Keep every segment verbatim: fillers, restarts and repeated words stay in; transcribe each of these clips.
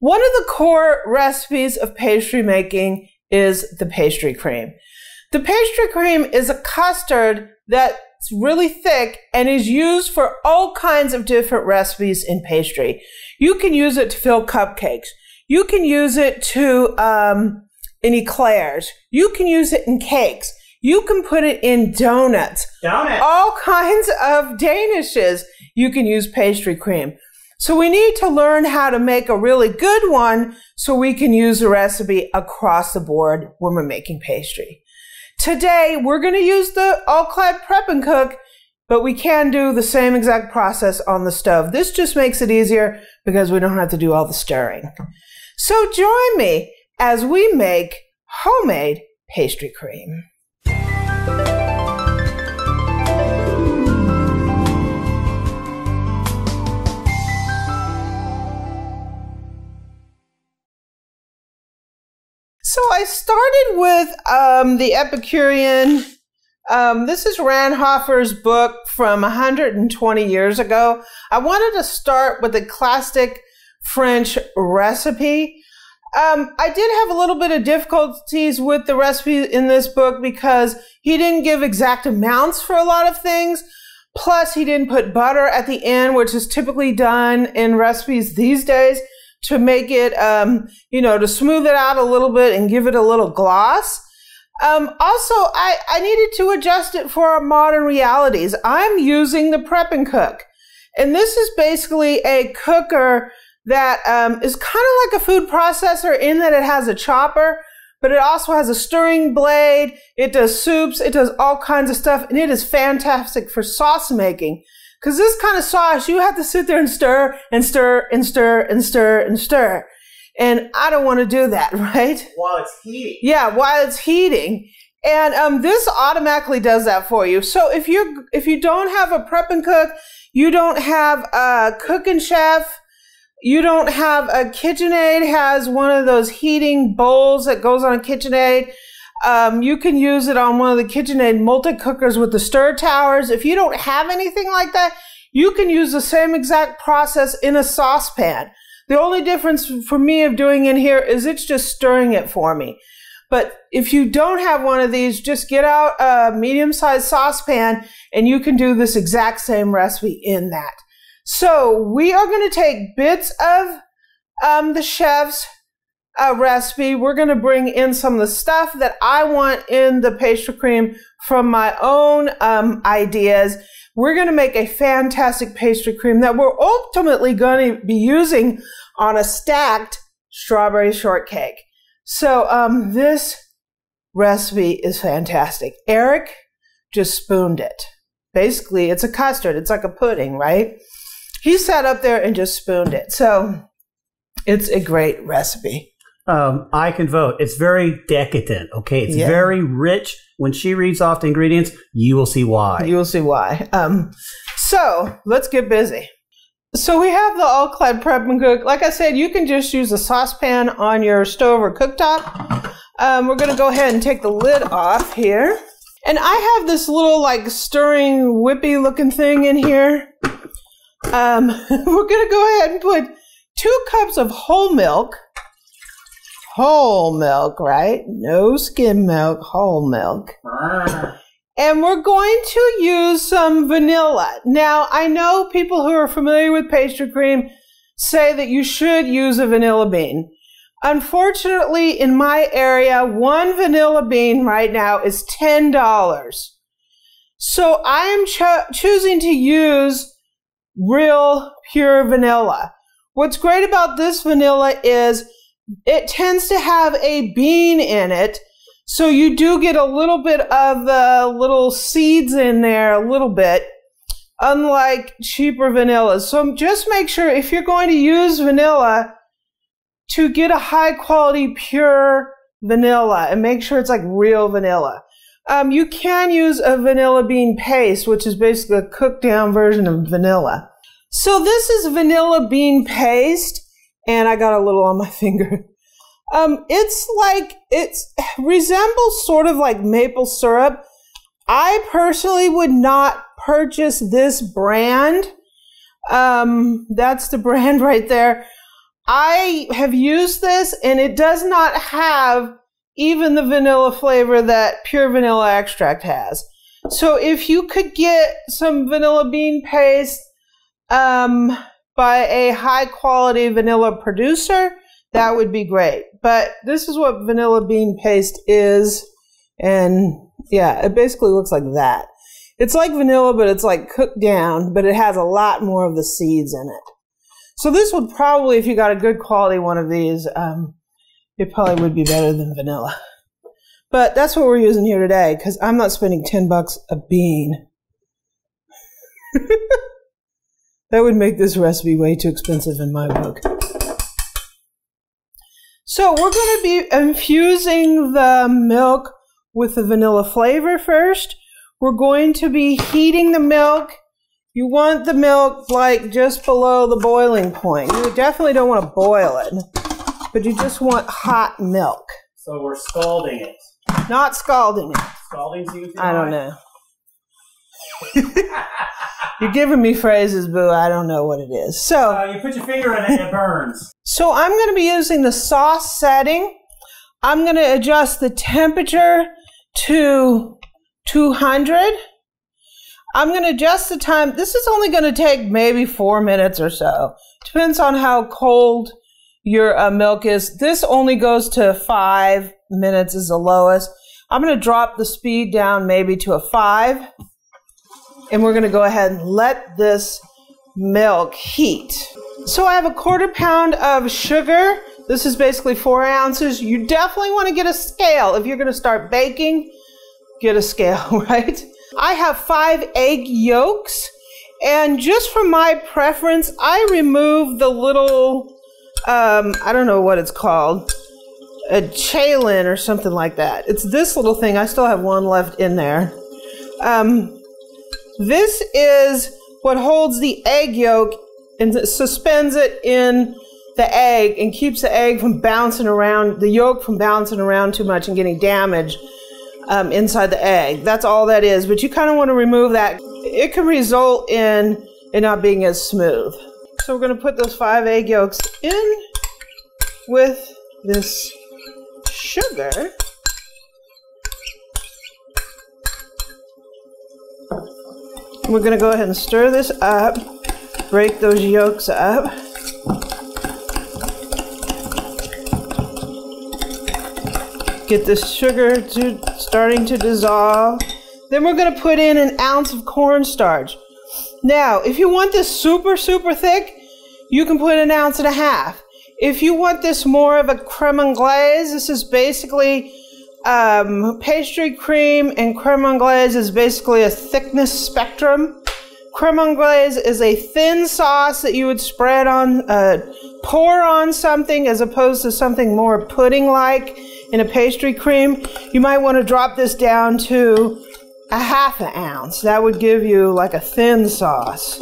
One of the core recipes of pastry making is the pastry cream. The pastry cream is a custard that's really thick and is used for all kinds of different recipes in pastry. You can use it to fill cupcakes. You can use it to um, in eclairs. You can use it in cakes. You can put it in donuts. Donuts. All kinds of danishes. You can use pastry cream. So we need to learn how to make a really good one so we can use the recipe across the board when we're making pastry. Today, we're going to use the All-Clad Prep and Cook, but we can do the same exact process on the stove. This just makes it easier because we don't have to do all the stirring. So join me as we make homemade pastry cream. So I started with um, the Epicurean. Um, this is Ranhofer's book from one hundred twenty years ago. I wanted to start with a classic French recipe. Um, I did have a little bit of difficulties with the recipe in this book because he didn't give exact amounts for a lot of things. Plus, he didn't put butter at the end, which is typically done in recipes these days, to make it, um, you know, to smooth it out a little bit and give it a little gloss. Um, also, I, I needed to adjust it for our modern realities. I'm using the Prep and Cook. And this is basically a cooker that um, is kind of like a food processor in that it has a chopper, but it also has a stirring blade. It does soups. It does all kinds of stuff. And it is fantastic for sauce making. Because this kind of sauce, you have to sit there and stir and stir and stir and stir and stir. And I don't want to do that, right? While it's heating. Yeah, while it's heating. And um, this automatically does that for you. So if you if you don't have a Prep and Cook, you don't have a Cook and Chef, you don't have a KitchenAid has one of those heating bowls that goes on a KitchenAid. Um, you can use it on one of the KitchenAid multi-cookers with the stir towers. If you don't have anything like that, you can use the same exact process in a saucepan. The only difference for me of doing in here is it's just stirring it for me. But if you don't have one of these, just get out a medium-sized saucepan and you can do this exact same recipe in that. So we are going to take bits of um, the chef's A recipe. We're going to bring in some of the stuff that I want in the pastry cream from my own um, ideas. We're going to make a fantastic pastry cream that we're ultimately going to be using on a stacked strawberry shortcake. So um, this recipe is fantastic. Eric just spooned it. Basically, it's a custard. It's like a pudding, right? He sat up there and just spooned it. So it's a great recipe. Um, I can vote. It's very decadent, okay? It's yeah. very rich. When she reads off the ingredients, you will see why. You will see why. Um, so, let's get busy. So, we have the All-Clad Prep and Cook. Like I said, you can just use a saucepan on your stove or cooktop. Um, we're going to go ahead and take the lid off here. And I have this little, like, stirring, whippy-looking thing in here. Um, we're going to go ahead and put two cups of whole milk. Whole milk, right? No skim milk, whole milk. And we're going to use some vanilla. Now, I know people who are familiar with pastry cream say that you should use a vanilla bean. Unfortunately, in my area, one vanilla bean right now is ten dollars. So I am cho choosing to use real pure vanilla. What's great about this vanilla is it tends to have a bean in it, so you do get a little bit of the little seeds in there, a little bit, unlike cheaper vanillas. So just make sure if you're going to use vanilla to get a high quality pure vanilla and make sure it's like real vanilla. Um, you can use a vanilla bean paste, which is basically a cooked down version of vanilla. So this is vanilla bean paste. And I got a little on my finger. Um, it's like, it's resembles sort of like maple syrup. I personally would not purchase this brand. Um, that's the brand right there. I have used this and it does not have even the vanilla flavor that pure vanilla extract has. So if you could get some vanilla bean paste um, by a high quality vanilla producer, that would be great. But this is what vanilla bean paste is. And yeah, it basically looks like that. It's like vanilla, but it's like cooked down, but it has a lot more of the seeds in it. So this would probably, if you got a good quality one of these, um, it probably would be better than vanilla. But that's what we're using here today, because I'm not spending ten bucks a bean. That would make this recipe way too expensive in my book. So we're going to be infusing the milk with the vanilla flavor first. We're going to be heating the milk. You want the milk like just below the boiling point. You definitely don't want to boil it, but you just want hot milk. So we're scalding it. Not scalding it. Scalding's used. I don't know. You're giving me phrases, boo. I don't know what it is. So uh, you put your finger in it and it burns. So I'm going to be using the sauce setting. I'm going to adjust the temperature to two hundred. I'm going to adjust the time. This is only going to take maybe four minutes or so. Depends on how cold your uh, milk is. This only goes to five minutes is the lowest. I'm going to drop the speed down maybe to a five. And we're going to go ahead and let this milk heat. So I have a quarter pound of sugar. This is basically four ounces. You definitely want to get a scale. If you're going to start baking, get a scale, right? I have five egg yolks, and just for my preference, I remove the little, um, I don't know what it's called, a chalin or something like that. It's this little thing. I still have one left in there. Um, this is what holds the egg yolk and suspends it in the egg and keeps the egg from bouncing around, the yolk from bouncing around too much and getting damaged. Um, inside the egg. That's all that is, but you kind of want to remove that. It can result in it not being as smooth. So we're going to put those five egg yolks in with this sugar. We're going to go ahead and stir this up, break those yolks up. Get this sugar to starting to dissolve. Then we're going to put in an ounce of cornstarch. Now, if you want this super, super thick, you can put an ounce and a half. If you want this more of a creme anglaise, this is basically um, pastry cream, and creme anglaise is basically a thickness spectrum. Creme anglaise is a thin sauce that you would spread on, uh, pour on something as opposed to something more pudding-like in a pastry cream. You might want to drop this down to a half an ounce. That would give you like a thin sauce.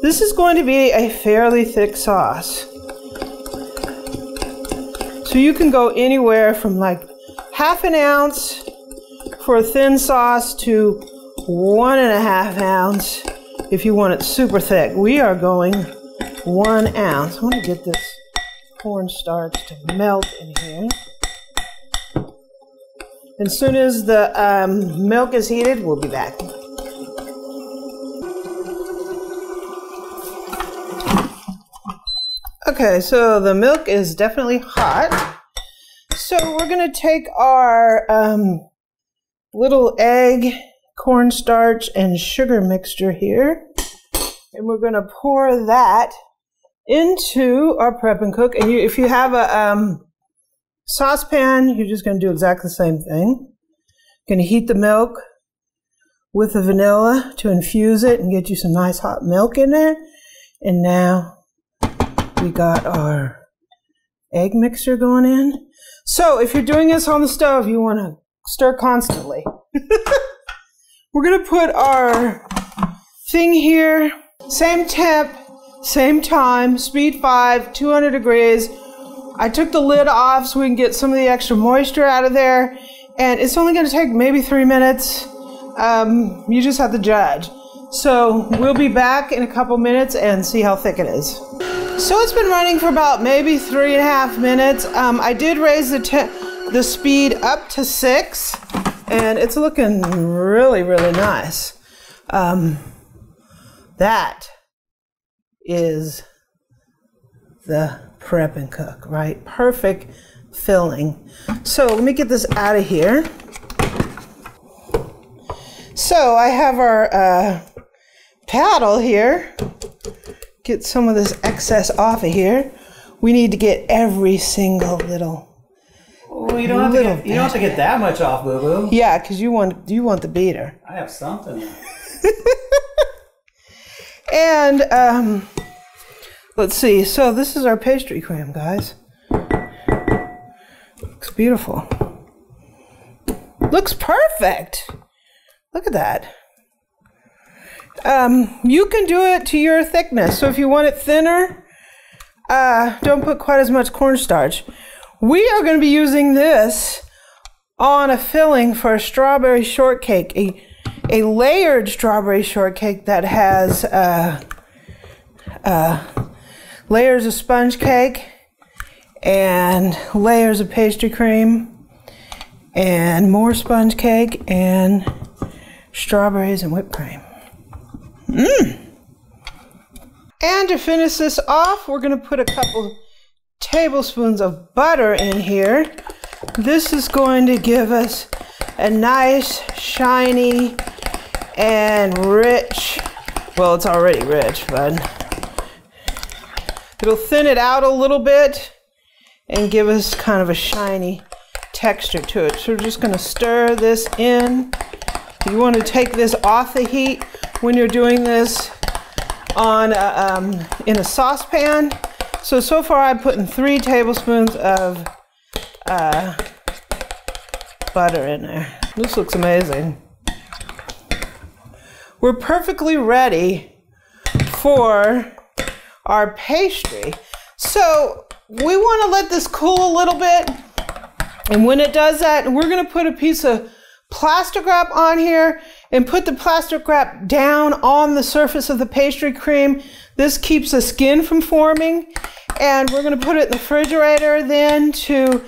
This is going to be a fairly thick sauce. So you can go anywhere from like half an ounce for a thin sauce to one and a half ounce. If you want it super thick, we are going one ounce. I want to get this cornstarch to melt in here. As soon as the um, milk is heated, we'll be back. Okay, so the milk is definitely hot. So we're going to take our um, little egg, cornstarch and sugar mixture here, and we're going to pour that into our prep and cook. And you, if you have a um, saucepan, you're just going to do exactly the same thing. Going to heat the milk with the vanilla to infuse it and get you some nice hot milk in there. And now we got our egg mixture going in. So if you're doing this on the stove, you want to stir constantly. We're going to put our thing here, same temp, same time, speed five, two hundred degrees. I took the lid off so we can get some of the extra moisture out of there. And it's only going to take maybe three minutes. Um, you just have to judge. So we'll be back in a couple minutes and see how thick it is. So it's been running for about maybe three and a half minutes. Um, I did raise the, the speed up to six, and it's looking really, really nice. Um, that is the prep and cook, right? Perfect filling. So let me get this out of here. So I have our uh, paddle here. Get some of this excess off of here. We need to get every single little. Well, you don't have to get, you don't have to get that much off, boo boo. Yeah, because you want you want the beater. I have something. And um, let's see. So this is our pastry creme, guys. Looks beautiful. Looks perfect. Look at that. Um, you can do it to your thickness. So if you want it thinner, uh, don't put quite as much cornstarch. We are going to be using this on a filling for a strawberry shortcake, a, a layered strawberry shortcake that has uh, uh, layers of sponge cake and layers of pastry cream and more sponge cake and strawberries and whipped cream. Mmm. And to finish this off, we're going to put a couple tablespoons of butter in here. This is going to give us a nice, shiny, and rich, well, it's already rich, but it'll thin it out a little bit and give us kind of a shiny texture to it. So we're just going to stir this in. You want to take this off the heat when you're doing this on a, um, in a saucepan. So, so far I'm putting three tablespoons of uh, butter in there. This looks amazing. We're perfectly ready for our pastry. So we want to let this cool a little bit. And when it does that, we're going to put a piece of plastic wrap on here and put the plastic wrap down on the surface of the pastry cream. This keeps the skin from forming, and we're going to put it in the refrigerator then to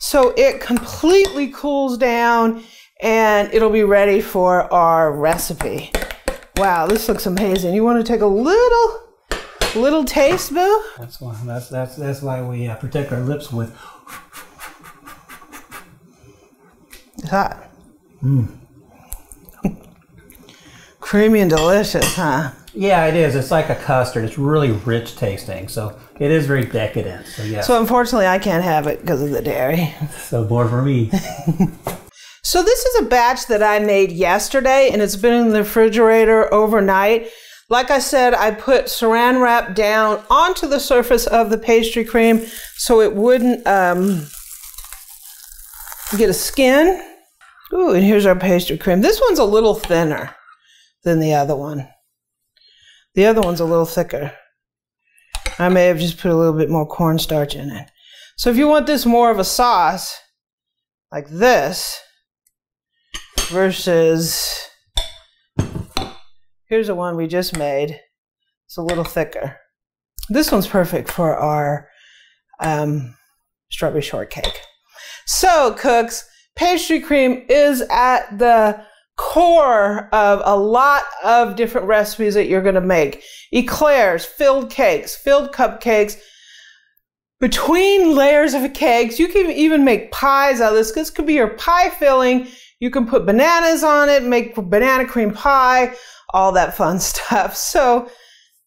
so it completely cools down, and it'll be ready for our recipe. Wow, this looks amazing. You want to take a little little taste, boo? That's why that's that's that's why we uh, protect our lips with. It's hot. Mmm. Creamy and delicious, huh? Yeah, it is. It's like a custard. It's really rich tasting, so it is very decadent. So yeah. So unfortunately, I can't have it because of the dairy. So bored for me. So this is a batch that I made yesterday, and it's been in the refrigerator overnight. Like I said, I put saran wrap down onto the surface of the pastry cream so it wouldn't um, get a skin. Ooh, and here's our pastry cream. This one's a little thinner than the other one. The other one's a little thicker. I may have just put a little bit more cornstarch in it. So if you want this more of a sauce, like this, versus, here's the one we just made. It's a little thicker. This one's perfect for our um, strawberry shortcake. So, cooks, pastry cream is at the core of a lot of different recipes that you're going to make. Eclairs, filled cakes, filled cupcakes, between layers of cakes. You can even make pies out of this. This could be your pie filling. You can put bananas on it, make banana cream pie, all that fun stuff. So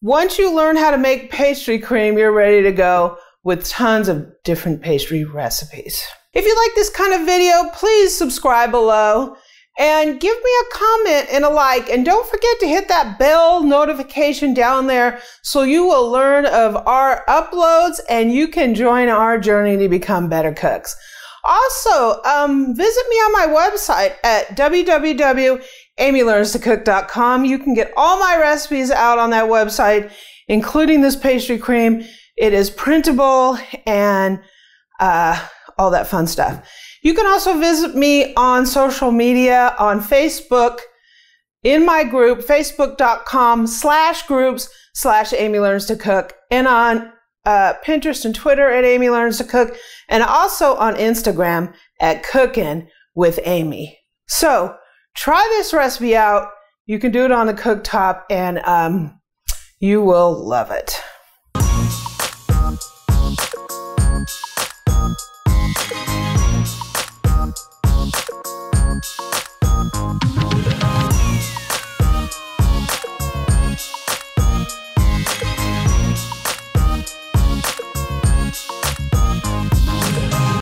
once you learn how to make pastry cream, you're ready to go with tons of different pastry recipes. If you like this kind of video, please subscribe below. And give me a comment and a like, and don't forget to hit that bell notification down there so you will learn of our uploads and you can join our journey to become better cooks. Also, um, visit me on my website at w w w dot amy learns to cook dot com. You can get all my recipes out on that website, including this pastry cream. It is printable and uh, all that fun stuff. You can also visit me on social media, on Facebook, in my group, facebook dot com slash groups slash Amy Learns to Cook, and on uh, Pinterest and Twitter at Amy Learns to Cook, and also on Instagram at Cookin' with Amy. So try this recipe out. You can do it on the cooktop, and um, you will love it.